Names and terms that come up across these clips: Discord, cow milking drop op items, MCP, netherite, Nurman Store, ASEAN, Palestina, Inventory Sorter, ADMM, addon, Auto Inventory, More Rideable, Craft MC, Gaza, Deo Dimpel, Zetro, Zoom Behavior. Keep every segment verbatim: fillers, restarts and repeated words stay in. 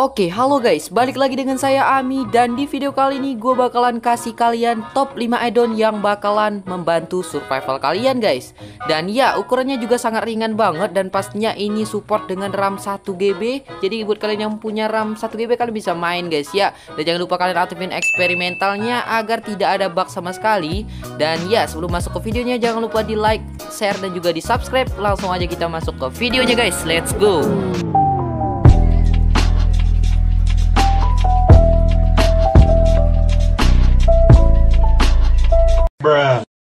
Oke, halo guys, balik lagi dengan saya Ami. Dan di video kali ini gue bakalan kasih kalian top lima add-on yang bakalan membantu survival kalian guys. Dan ya, ukurannya juga sangat ringan banget dan pastinya ini support dengan RAM satu giga. Jadi buat kalian yang punya RAM satu giga kalian bisa main guys ya. Dan jangan lupa kalian aktifin eksperimentalnya agar tidak ada bug sama sekali. Dan ya, sebelum masuk ke videonya jangan lupa di like, share dan juga di subscribe. Langsung aja kita masuk ke videonya guys, let's go.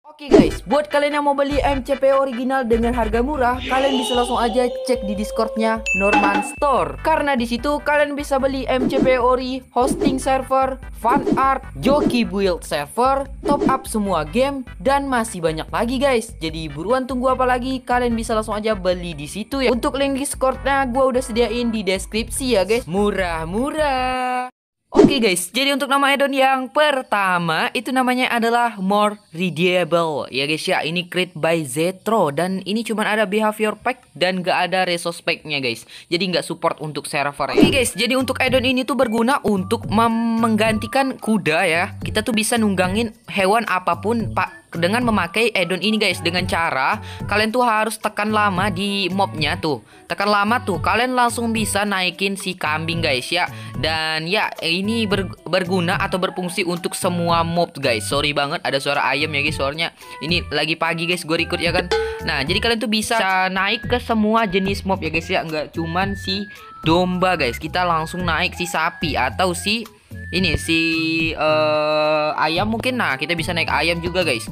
Oke guys, buat kalian yang mau beli M C P original dengan harga murah, kalian bisa langsung aja cek di Discordnya Nurman Store. Karena di situ kalian bisa beli M C P ori, hosting server, fan art, joki build server, top up semua game, dan masih banyak lagi guys. Jadi buruan tunggu apa lagi? Kalian bisa langsung aja beli di situ ya. Untuk link Discordnya gue udah sediain di deskripsi ya guys. Murah-murah. Oke okay guys, jadi untuk nama add-on yang pertama itu namanya adalah More Rideable ya guys ya. Ini create by Zetro dan ini cuma ada behavior pack dan gak ada resource packnya guys. Jadi gak support untuk server ya. Oke okay guys, jadi untuk add-on ini tuh berguna untuk menggantikan kuda ya. Kita tuh bisa nunggangin hewan apapun pak dengan memakai add-on ini guys. Dengan cara kalian tuh harus tekan lama di mobnya tuh. Tekan lama tuh kalian langsung bisa naikin si kambing guys ya. Dan ya ini ber, berguna atau berfungsi untuk semua mob guys. Sorry banget ada suara ayam ya guys. Suaranya ini lagi pagi guys gue record ya kan. Nah jadi kalian tuh bisa naik ke semua jenis mob ya guys ya. Nggak cuman si domba guys. Kita langsung naik si sapi atau si ini si uh, ayam mungkin. Nah kita bisa naik ayam juga guys.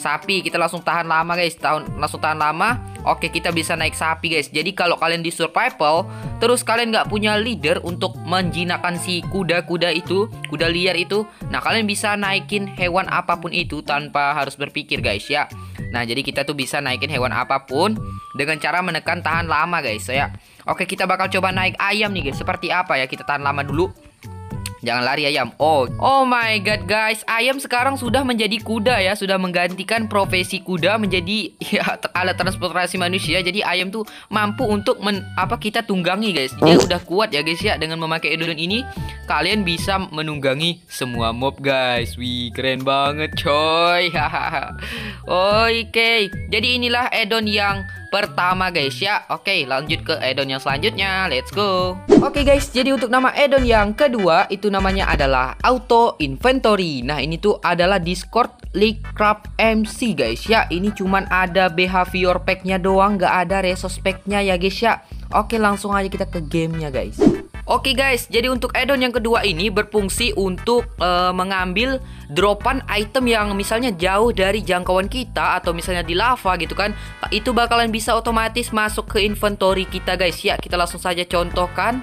Sapi kita langsung tahan lama guys. Tahun langsung tahan lama. Oke kita bisa naik sapi guys. Jadi kalau kalian di survival terus kalian nggak punya leader untuk menjinakkan si kuda-kuda itu, kuda liar itu, nah kalian bisa naikin hewan apapun itu tanpa harus berpikir guys ya. Nah jadi kita tuh bisa naikin hewan apapun dengan cara menekan tahan lama guys ya. Oke kita bakal coba naik ayam nih guys. Seperti apa ya, kita tahan lama dulu. Jangan lari ayam. Oh, oh my god guys, ayam sekarang sudah menjadi kuda ya, sudah menggantikan profesi kuda menjadi ya alat transportasi manusia. Jadi ayam tuh mampu untuk men, apa kita tunggangi guys. Dia udah kuat ya guys ya. Dengan memakai add-on ini kalian bisa menunggangi semua mob guys. Wih keren banget coy. Oke, okay. Jadi inilah add-on yang pertama guys ya. Oke lanjut ke add-on yang selanjutnya. Let's go. Oke guys, jadi untuk nama add-on yang kedua itu namanya adalah Auto Inventory. Nah ini tuh adalah Discord Craft M C guys ya. Ini cuman ada behavior packnya doang, gak ada resource packnya ya guys ya. Oke langsung aja kita ke gamenya guys. Oke guys, jadi untuk add-on yang kedua ini berfungsi untuk uh, mengambil dropan item yang misalnya jauh dari jangkauan kita atau misalnya di lava gitu kan. Itu bakalan bisa otomatis masuk ke inventory kita guys ya. Kita langsung saja contohkan.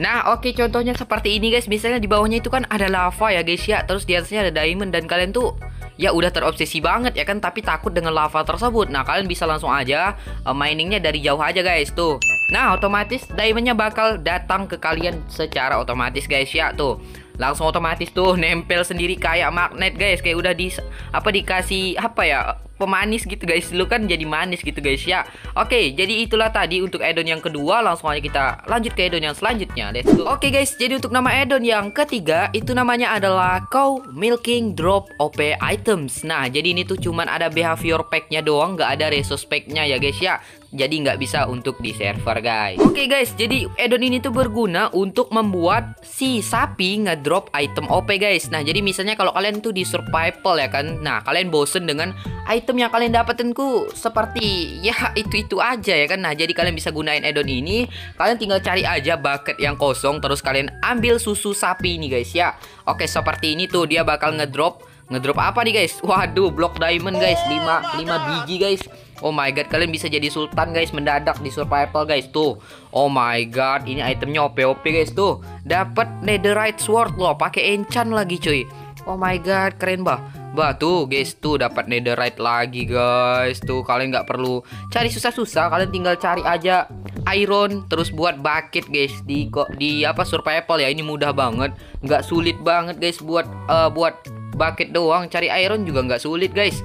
Nah oke okay, contohnya seperti ini guys. Misalnya di bawahnya itu kan ada lava ya guys ya. Terus di atasnya ada diamond dan kalian tuh ya udah terobsesi banget ya kan, tapi takut dengan lava tersebut. Nah kalian bisa langsung aja uh, miningnya dari jauh aja guys tuh. Nah otomatis diamondnya bakal datang ke kalian secara otomatis guys ya tuh. Langsung otomatis tuh nempel sendiri kayak magnet guys. Kayak udah di apa dikasih apa ya, pemanis gitu guys. Lu kan jadi manis gitu guys ya. Oke jadi itulah tadi untuk add-on yang kedua. Langsung aja kita lanjut ke add-on yang selanjutnya. Let's go. Oke guys, jadi untuk nama add-on yang ketiga itu namanya adalah Cow Milking Drop op Items. Nah jadi ini tuh cuman ada behavior packnya doang, gak ada resource packnya ya guys ya. Jadi nggak bisa untuk di server guys. Oke okay guys, jadi add-on ini tuh berguna untuk membuat si sapi ngedrop item O P guys. Nah jadi misalnya kalau kalian tuh di survival ya kan. Nah kalian bosen dengan item yang kalian dapatinku seperti ya itu-itu aja ya kan. Nah jadi kalian bisa gunain add-on ini. Kalian tinggal cari aja bucket yang kosong terus kalian ambil susu sapi ini guys ya. Oke okay, seperti ini tuh dia bakal ngedrop. Ngedrop apa nih guys? Waduh block diamond guys. lima biji guys. Oh my god, kalian bisa jadi sultan guys mendadak di survival guys tuh. Oh my god, ini itemnya O P O P guys tuh. Dapat netherite sword loh, pakai enchant lagi cuy. Oh my god, keren bah. Bah tuh guys tuh dapat netherite lagi guys tuh. Kalian nggak perlu cari susah-susah, kalian tinggal cari aja iron terus buat bucket guys di di apa survival ya. Ini mudah banget, nggak sulit banget guys buat uh, buat bucket doang. Cari iron juga nggak sulit guys.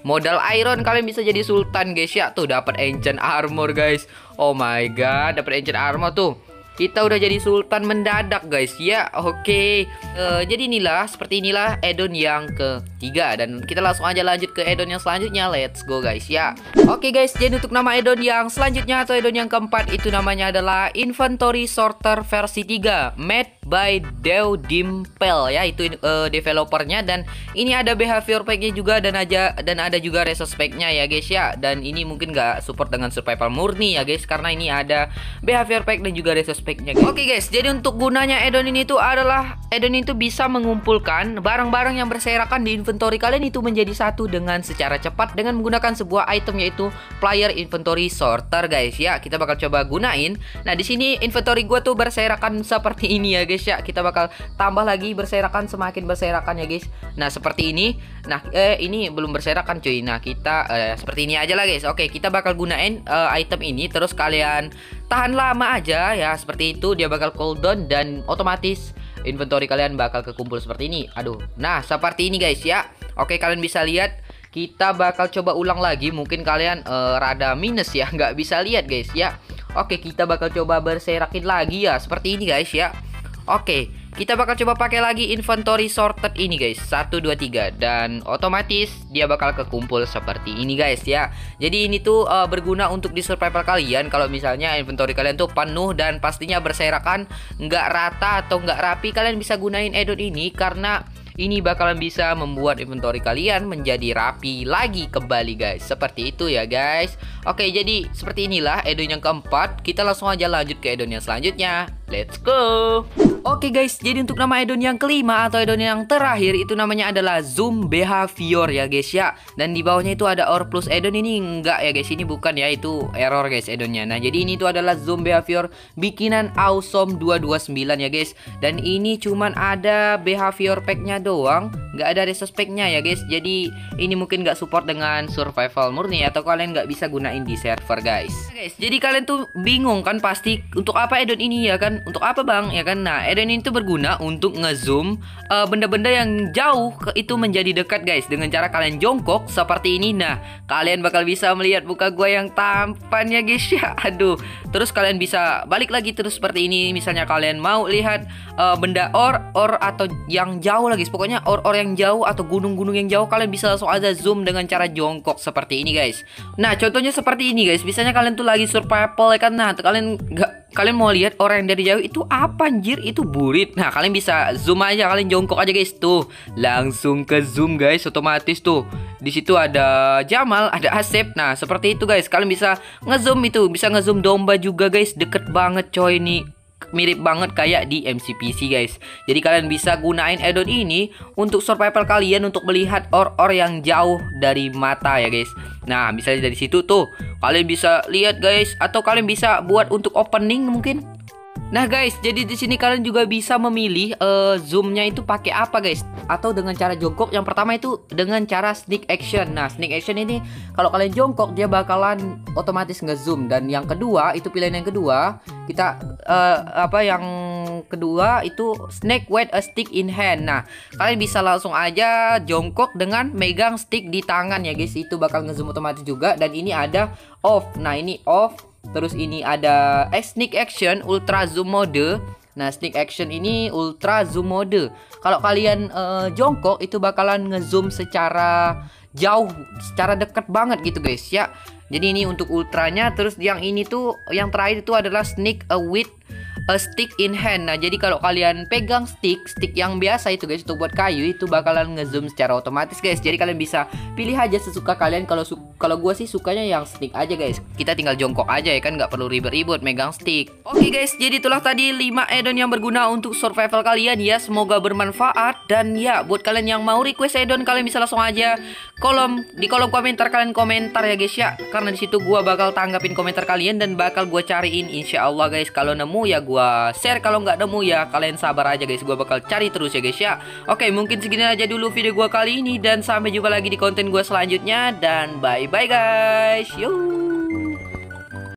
Modal iron kalian bisa jadi sultan guys ya. Tuh dapat ancient armor guys. Oh my god, dapat ancient armor tuh. Kita udah jadi sultan mendadak, guys. Ya, oke. Okay. Uh, jadi inilah, seperti inilah addon yang ketiga. Dan kita langsung aja lanjut ke addon yang selanjutnya. Let's go, guys. Ya. Oke, okay, guys. Jadi untuk nama addon yang selanjutnya atau addon yang keempat itu namanya adalah Inventory Sorter versi tiga, made by Deo Dimpel. Ya, itu uh, developernya, dan ini ada behavior pack-nya juga, dan aja dan ada juga resource pack-nya ya, guys ya. Dan ini mungkin nggak support dengan survival murni ya, guys, karena ini ada behavior pack dan juga resource pack. Oke okay guys, jadi untuk gunanya addon ini itu adalah addon itu bisa mengumpulkan barang-barang yang berserakan di inventory kalian itu menjadi satu dengan secara cepat dengan menggunakan sebuah item yaitu player inventory sorter, guys ya. Kita bakal coba gunain. Nah, di sini inventory gua tuh berserakan seperti ini ya, guys ya. Kita bakal tambah lagi berserakan, semakin berserakan ya, guys. Nah, seperti ini. Nah, eh ini belum berserakan, cuy. Nah, kita eh, seperti ini aja lah, guys. Oke, kita bakal gunain eh, item ini, terus kalian tahan lama aja ya, seperti itu. Dia bakal cooldown dan otomatis inventory kalian bakal kekumpul seperti ini. Aduh, nah seperti ini, guys ya. Oke, kalian bisa lihat kita bakal coba ulang lagi. Mungkin kalian uh, rada minus ya, nggak bisa lihat, guys ya. Oke, kita bakal coba berserakin lagi ya, seperti ini, guys ya. Oke, kita bakal coba pakai lagi inventory sorted ini, guys. satu dua tiga, dan otomatis dia bakal kekumpul seperti ini, guys ya. Jadi ini tuh uh, berguna untuk di survival kalian kalau misalnya inventory kalian tuh penuh dan pastinya berserakan, nggak rata atau nggak rapi. Kalian bisa gunain addon ini karena ini bakalan bisa membuat inventory kalian menjadi rapi lagi kembali, guys. Seperti itu ya, guys. Oke, jadi seperti inilah addon yang keempat. Kita langsung aja lanjut ke addon yang selanjutnya. Let's go. Oke okay guys, jadi untuk nama addon yang kelima atau addon yang terakhir itu namanya adalah Zoom Behavior ya, guys ya. Dan di bawahnya itu ada Or Plus addon. Ini enggak ya, guys, ini bukan ya, itu error, guys, addonnya. Nah, jadi ini itu adalah Zoom Behavior bikinan Awesome dua dua sembilan ya, guys. Dan ini cuman ada behavior pack-nya doang, nggak ada resource pack-nya ya, guys. Jadi ini mungkin nggak support dengan survival murni atau kalian nggak bisa gunain di server, guys. Nah, guys, jadi kalian tuh bingung kan pasti untuk apa addon ini ya kan? Untuk apa, Bang? Ya kan? Nah, addon ini tuh berguna untuk ngezoom uh, benda-benda yang jauh ke itu menjadi dekat, guys, dengan cara kalian jongkok seperti ini. Nah, kalian bakal bisa melihat muka gue yang tampan ya, guys ya. Aduh, terus kalian bisa balik lagi terus seperti ini. Misalnya kalian mau lihat uh, benda or or atau yang jauh lagi, pokoknya or or yang jauh atau gunung-gunung yang jauh, kalian bisa langsung aja zoom dengan cara jongkok seperti ini, guys. Nah, contohnya seperti ini, guys. Misalnya kalian tuh lagi survival ya kan. Nah, kalian gak Kalian mau lihat orang dari jauh itu apa, anjir? Itu burit. Nah, kalian bisa zoom aja, kalian jongkok aja, guys. Tuh, langsung ke zoom, guys. Otomatis tuh di situ ada Jamal, ada Asep. Nah, seperti itu, guys. Kalian bisa ngezoom itu, bisa ngezoom domba juga, guys. Deket banget, coy, nih. Mirip banget kayak di M C P C, guys. Jadi kalian bisa gunain addon ini untuk survival kalian untuk melihat or-or yang jauh dari mata ya, guys. Nah, misalnya dari situ tuh kalian bisa lihat, guys, atau kalian bisa buat untuk opening mungkin. Nah, guys, jadi di sini kalian juga bisa memilih uh, zoomnya itu pakai apa, guys, atau dengan cara jongkok. Yang pertama itu dengan cara sneak action. Nah, sneak action ini kalau kalian jongkok dia bakalan otomatis ngezoom. Dan yang kedua itu pilihan yang kedua kita uh, apa yang kedua itu snake with a stick in hand. Nah, kalian bisa langsung aja jongkok dengan megang stick di tangan ya, guys. Itu bakal ngezoom otomatis juga. Dan ini ada off. Nah, ini off. Terus ini ada eh, sneak action ultra zoom mode. Nah, sneak action ini ultra zoom mode. Kalau kalian eh, jongkok itu bakalan ngezoom secara jauh, secara dekat banget gitu, guys ya. Jadi ini untuk ultranya. Terus yang ini tuh yang terakhir itu adalah sneak with a stick in hand. Nah, jadi kalau kalian pegang stick, stick yang biasa itu, guys, itu buat kayu, itu bakalan ngezoom secara otomatis, guys. Jadi kalian bisa pilih aja sesuka kalian. Kalau su kalau gue sih sukanya yang stick aja, guys. Kita tinggal jongkok aja ya kan, nggak perlu ribet-ribet megang stick. Oke okay, guys, jadi itulah tadi lima addon yang berguna untuk survival kalian ya. Semoga bermanfaat. Dan ya, buat kalian yang mau request addon, kalian bisa langsung aja kolom di kolom komentar kalian komentar ya, guys ya. Karena di situ gue bakal tanggapin komentar kalian dan bakal gue cariin, insya Allah, guys. Kalau nemu ya gue share, kalau nggak nemu ya kalian sabar aja, guys. Gue bakal cari terus ya, guys ya. Oke, mungkin segini aja dulu video gue kali ini, dan sampai jumpa lagi di konten gue selanjutnya. Dan bye bye, guys. Yo.